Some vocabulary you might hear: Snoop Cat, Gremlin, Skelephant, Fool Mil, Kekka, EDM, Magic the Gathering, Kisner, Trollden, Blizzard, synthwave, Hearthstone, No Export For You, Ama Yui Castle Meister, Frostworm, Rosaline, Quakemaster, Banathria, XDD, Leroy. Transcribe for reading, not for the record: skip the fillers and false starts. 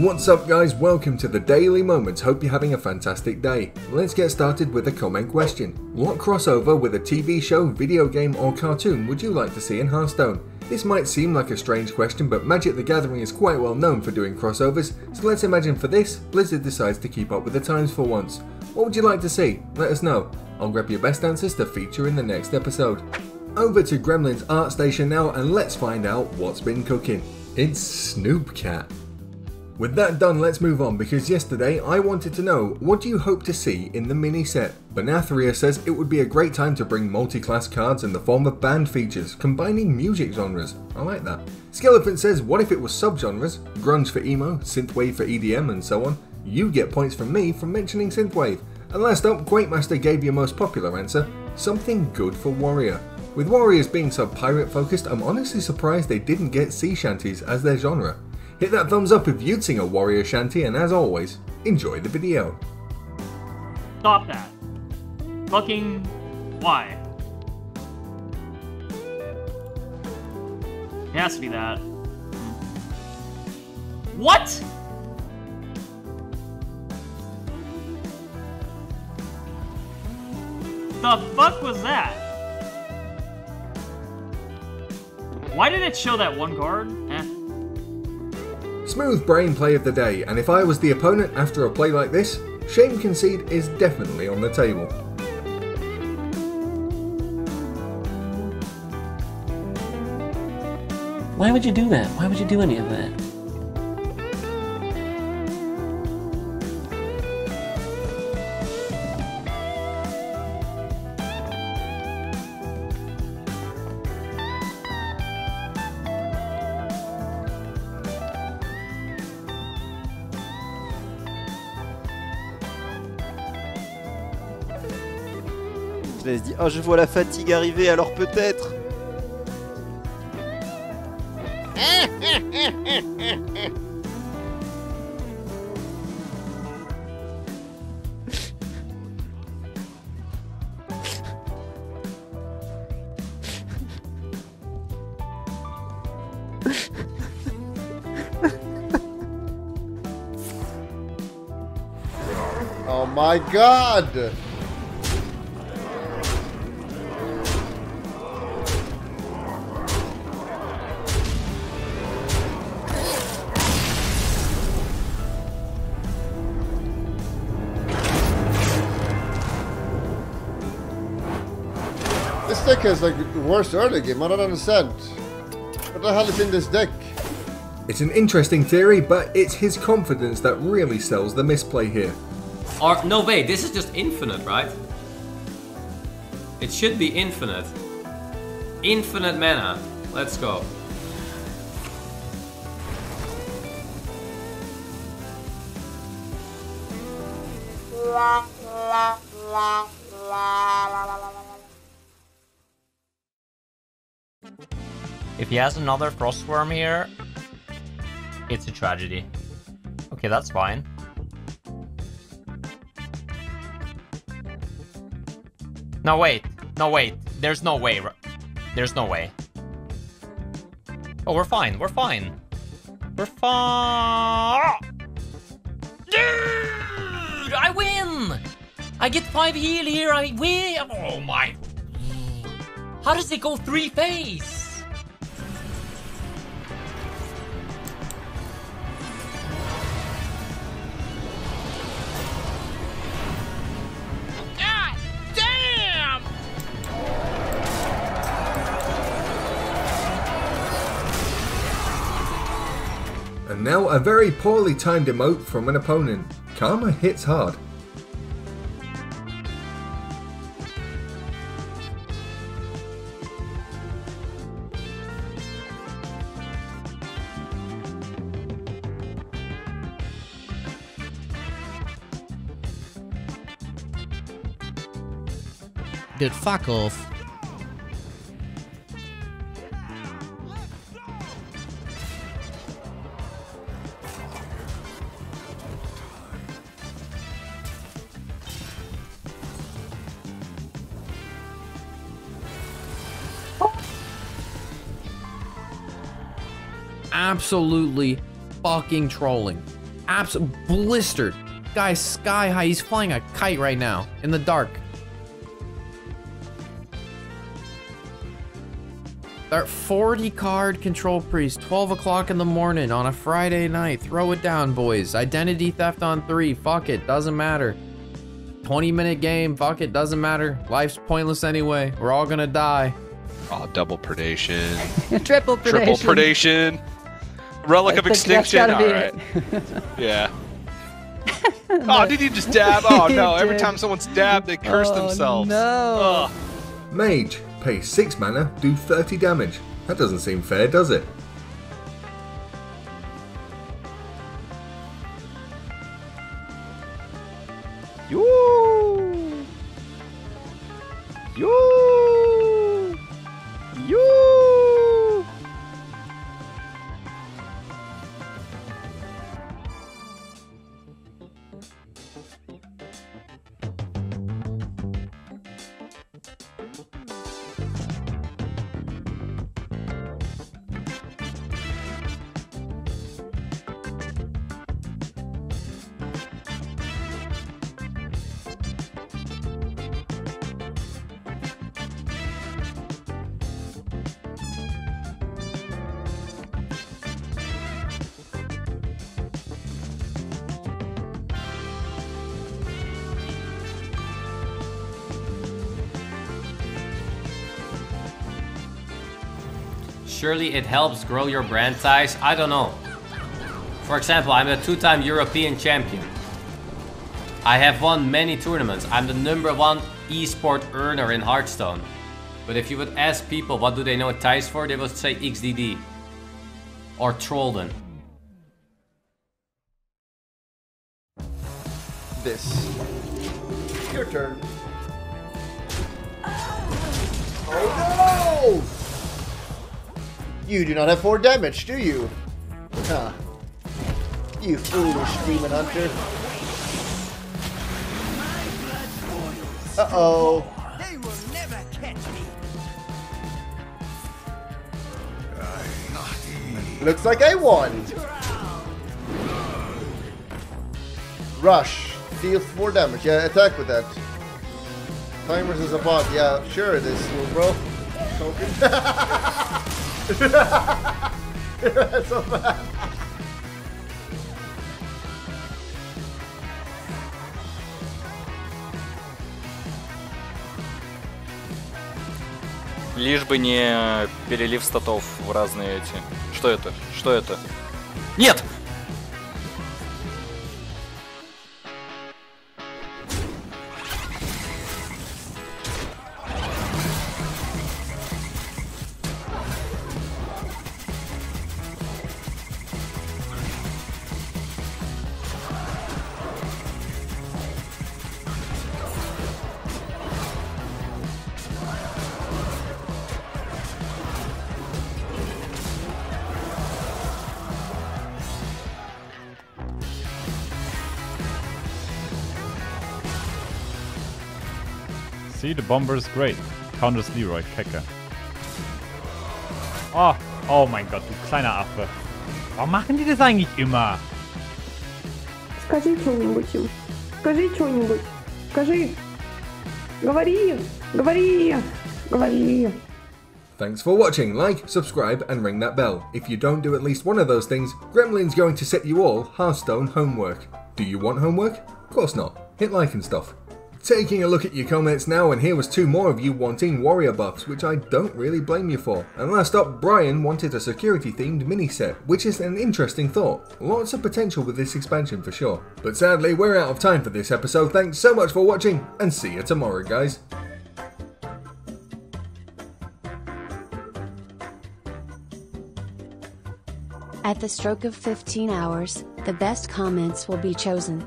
What's up guys, welcome to the Daily Moments, hope you're having a fantastic day. Let's get started with a comment question. What crossover with a TV show, video game or cartoon would you like to see in Hearthstone? This might seem like a strange question, but Magic the Gathering is quite well known for doing crossovers, so let's imagine for this, Blizzard decides to keep up with the times for once. What would you like to see? Let us know. I'll grab your best answers to feature in the next episode. Over to Gremlin's art station now and let's find out what's been cooking. It's Snoop Cat. With that done, let's move on, because yesterday I wanted to know, what do you hope to see in the mini set? Banathria says it would be a great time to bring multi-class cards in the form of band features, combining music genres. I like that. Skelephant says, what if it was sub-genres? Grunge for emo, synthwave for EDM and so on. You get points from me for mentioning synthwave. And last up, Quakemaster gave your most popular answer, something good for warrior. With warriors being so pirate focused, I'm honestly surprised they didn't get sea shanties as their genre. Hit that thumbs up if you'd sing a warrior shanty, and as always, enjoy the video. Stop that. Fucking why? It has to be that. What? The fuck was that? Why did it show that one card? Smooth brain play of the day, and if I was the opponent after a play like this, shame concede is definitely on the table. Why would you do that? Why would you do any of that. Elle se dit, oh, je vois la fatigue arriver, alors peut-être. Oh my God! This deck is like the worst early game, I don't understand. What the hell is in this deck? It's an interesting theory, but it's his confidence that really sells the misplay here. Or, no way, this is just infinite, right? It should be infinite. Infinite mana. Let's go. La, la, la, la, la, la, la. If he has another Frostworm here, it's a tragedy. Okay, that's fine. No, wait. No, wait. There's no way. There's no way. Oh, we're fine. We're fine. We're fine. Dude, I win! I get 5 heal here. I win! Oh, my... How does it go 3-phase? And now a very poorly timed emote from an opponent. Karma hits hard. Dude, fuck off. Absolutely fucking trolling. absolutely blistered. Guy's sky high. He's flying a kite right now in the dark. That 40 card control priest, 12 o'clock in the morning on a Friday night. Throw it down, boys. Identity theft on 3. Fuck it, doesn't matter. 20-minute game. Fuck it, doesn't matter. Life's pointless anyway. We're all gonna die. Oh, double predation. Triple predation. Triple predation. Relic of extinction. All right. Yeah. Oh, did he just dab? Oh no! Every time someone's dabbed, they curse themselves. No. Ugh. Mage. Pay 6 mana, do 30 damage. That doesn't seem fair, does it? Yoo! Yoo! Yoo! Surely it helps grow your brand size, I don't know. For example, I'm a 2-time European champion. I have won many tournaments. I'm the #1 esport earner in Hearthstone. But if you would ask people what do they know Thais for, they would say XDD. Or Trollden. This. Your turn. Oh no! You do not have 4 damage, do you? Huh. You foolish demon hunter. Uh-oh. They will never catch me. Looks like I won. Rush. Deals 4 damage. Yeah, attack with that. Time versus a bot. Yeah, sure it is, little bro. Token. That's so bad. Лишь бы не перелив статов в разные эти. Что это? Что это? Нет! See, the bomber is great. Counters Leroy, Kekka. Oh, oh mein Gott, du kleiner Affe. Warum machen die das eigentlich immer? Скажи что-нибудь, Юж. Скажи что-нибудь. Скажи. Говори. Говори. Говори. Thanks for watching. Like, subscribe, and ring that bell. If you don't do at least one of those things, Gremlin's going to set you all Hearthstone homework. Do you want homework? Of course not. Hit like and stuff. Taking a look at your comments now, and here was 2 more of you wanting warrior buffs, which I don't really blame you for. And last up, Brian wanted a security-themed mini-set, which is an interesting thought. Lots of potential with this expansion for sure. But sadly, we're out of time for this episode. Thanks so much for watching, and see you tomorrow, guys. At the stroke of 15 hours, the best comments will be chosen.